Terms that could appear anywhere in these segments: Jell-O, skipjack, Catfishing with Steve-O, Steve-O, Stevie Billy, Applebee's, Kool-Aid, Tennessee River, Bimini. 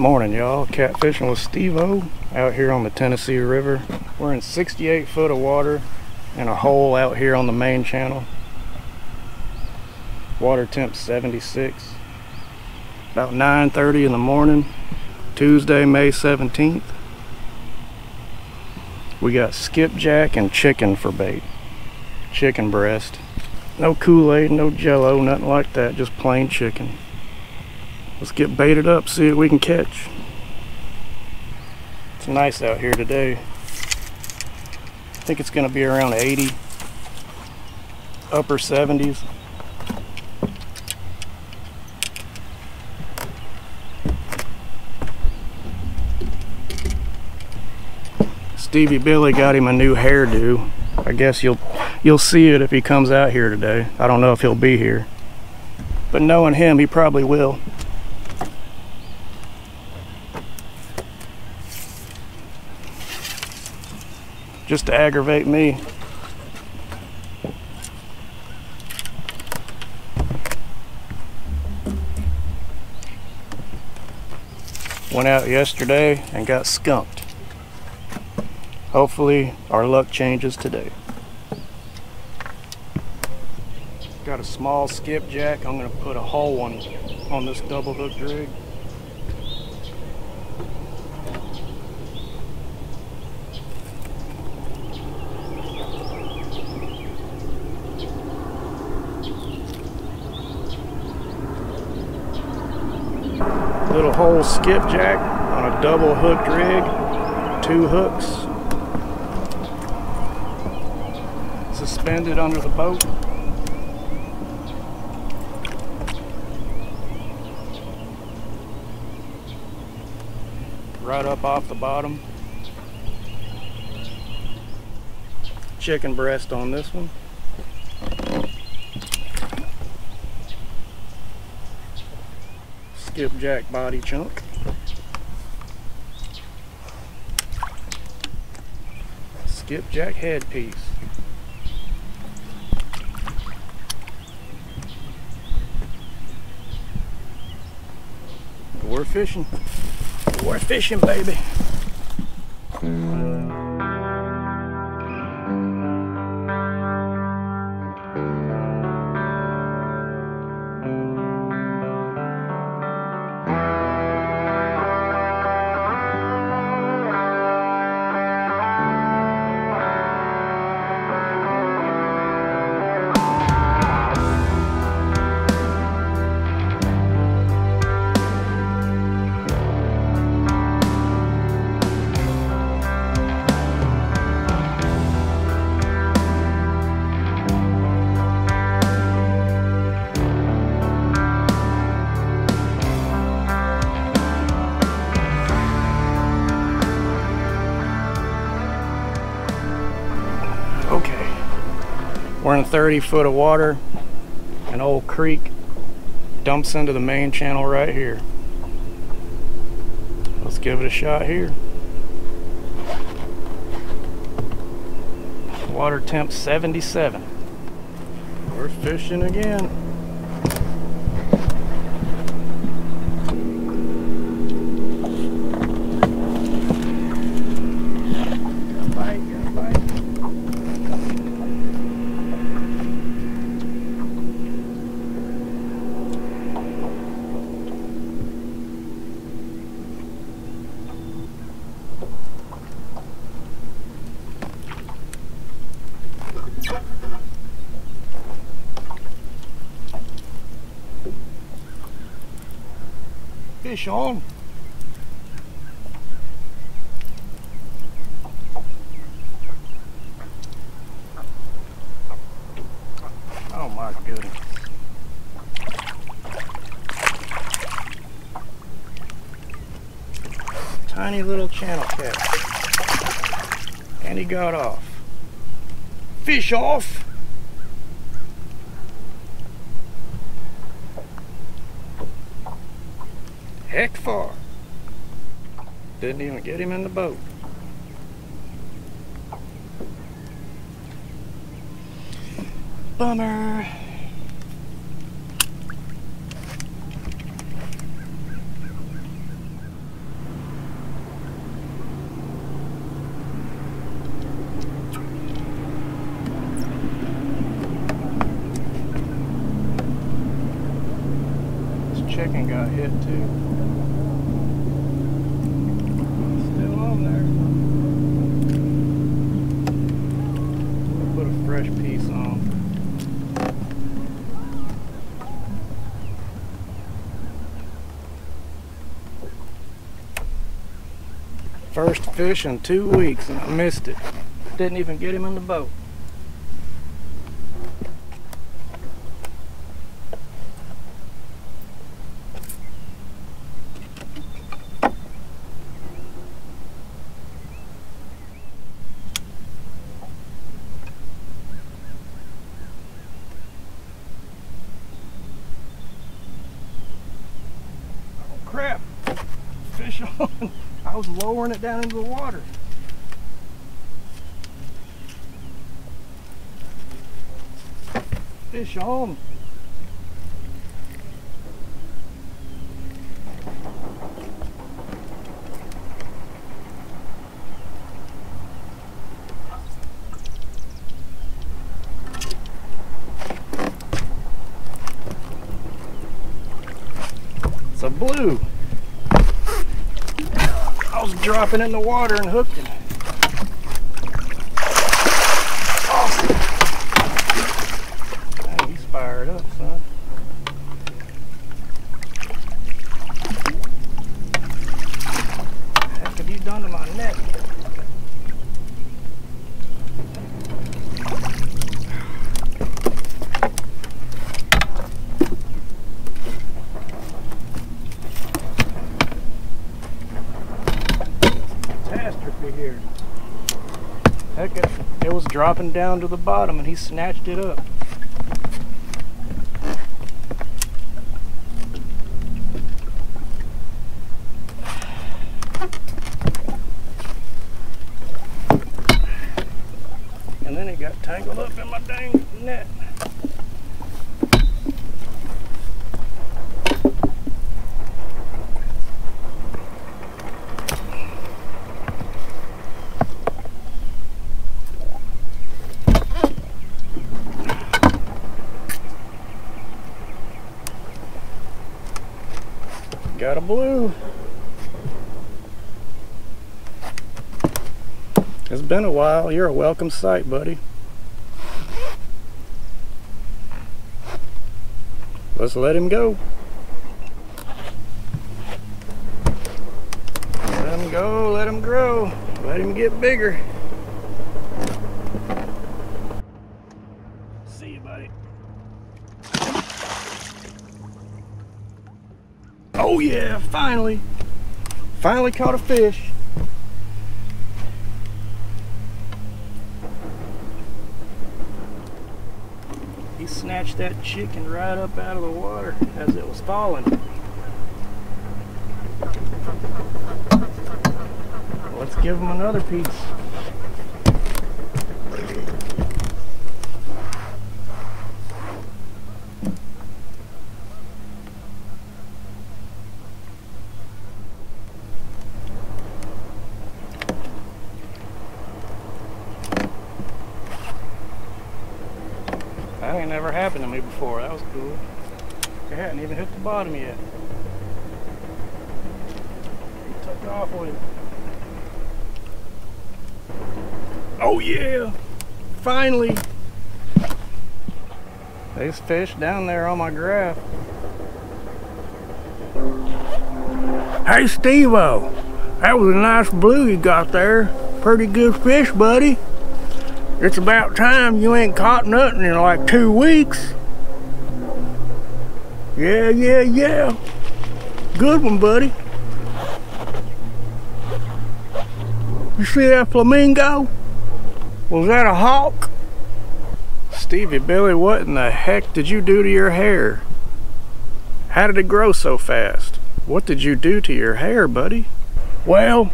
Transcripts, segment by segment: Morning, y'all. Catfishing with Steve-O out here on the Tennessee River. We're in 68 foot of water and a hole out here on the main channel. Water temp 76. About 9:30 in the morning, Tuesday, May 17th. We got skipjack and chicken for bait. Chicken breast. No Kool-Aid, no Jell-O, nothing like that, just plain chicken. Let's get baited up, see what we can catch. It's nice out here today. I think it's going to be around 80, upper 70s. Stevie Billy got him a new hairdo. I guess you'll see it if he comes out here today. I don't know if he'll be here, but knowing him, he probably will. Just to aggravate me. Went out yesterday and got skunked. Hopefully our luck changes today. Got a small skipjack. I'm going to put a whole one on this double hook rig. Little hole skipjack on a double hooked rig, 2 hooks. Suspended under the boat. Right up off the bottom. Chicken breast on this one. Skipjack body chunk. Skipjack headpiece. We're fishing. We're fishing, baby. We're in 30 foot of water. An old creek dumps into the main channel right here. Let's give it a shot here. Water temp 77. We're fishing again. Fish on. Oh my goodness. Tiny little channel cat. And he got off. Fish off. Heck far. Didn't even get him in the boat. Bummer. chicken got hit too. Still on there. Put a fresh piece on. First fish in 2 weeks and I missed it. Didn't even get him in the boat. Crap, fish on. I was lowering it down into the water. Fish on. It's a blue. I was dropping in the water and hooked him. Awesome. Dang, he's fired up, son. What the heck have you done to my neck? Heck, it was dropping down to the bottom and he snatched it up. And then it got tangled up in my dang net. Got a blue. It's been a while. You're a welcome sight, buddy. Let's let him go. Let him go, let him grow, let him get bigger. See you, buddy. Oh yeah, finally! Finally caught a fish. He snatched that chicken right up out of the water as it was falling. Let's give him another piece. That ain't never happened to me before. That was cool. It hadn't even hit the bottom yet. He took off with it. Oh yeah! Finally! There's fish down there on my graph. Hey Steve-O! That was a nice blue you got there. Pretty good fish, buddy. It's about time. You ain't caught nothing in like 2 weeks. Yeah, yeah, yeah. Good one, buddy. You see that flamingo? Was that a hawk? Stevie Billy, what in the heck did you do to your hair? How did it grow so fast? What did you do to your hair, buddy? Well,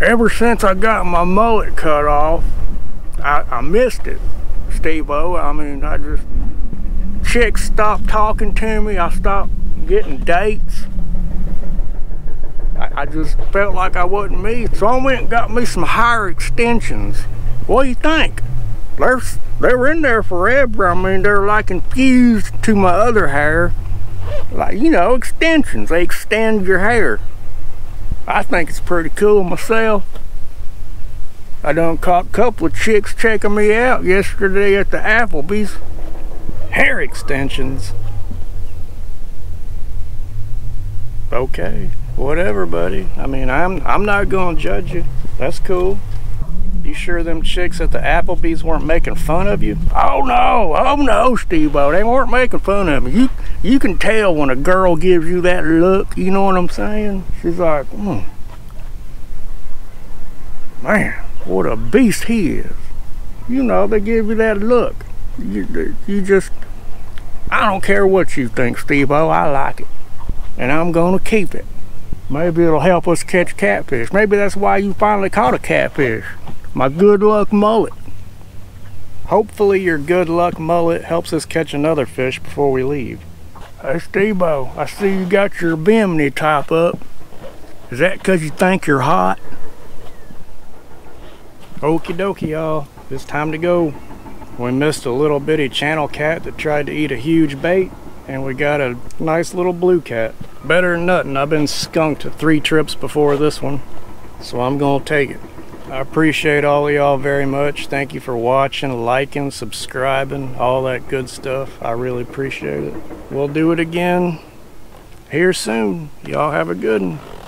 ever since I got my mullet cut off, I missed it, Steve-O. I mean, chicks stopped talking to me. I stopped getting dates. I just felt like I wasn't me. So I went and got me some higher extensions. What do you think? They were in there forever. I mean, they're like infused to my other hair. like, you know, extensions. They extend your hair. I think it's pretty cool myself. I done caught a couple of chicks checking me out yesterday at the Applebee's. Hair extensions. Okay, whatever, buddy. I mean, I'm not gonna judge you. That's cool. You sure them chicks at the Applebee's weren't making fun of you? Oh no, Steve-O, they weren't making fun of me. You can tell when a girl gives you that look, you know what I'm saying? She's like, man, what a beast he is. You know, they give you that look. You just, I don't care what you think, Steve-O, I like it. And I'm gonna keep it. Maybe it'll help us catch catfish. Maybe that's why you finally caught a catfish. My good luck mullet. Hopefully your good luck mullet helps us catch another fish before we leave. Hey Steve-O, I see you got your Bimini top up. Is that because you think you're hot? Okie dokie, y'all. It's time to go. We missed a little bitty channel cat that tried to eat a huge bait, and we got a nice little blue cat. Better than nothing. I've been skunked 3 trips before this one, so I'm gonna take it. I appreciate all of y'all very much. Thank you for watching, liking, subscribing, all that good stuff. I really appreciate it. We'll do it again here soon. Y'all have a good one.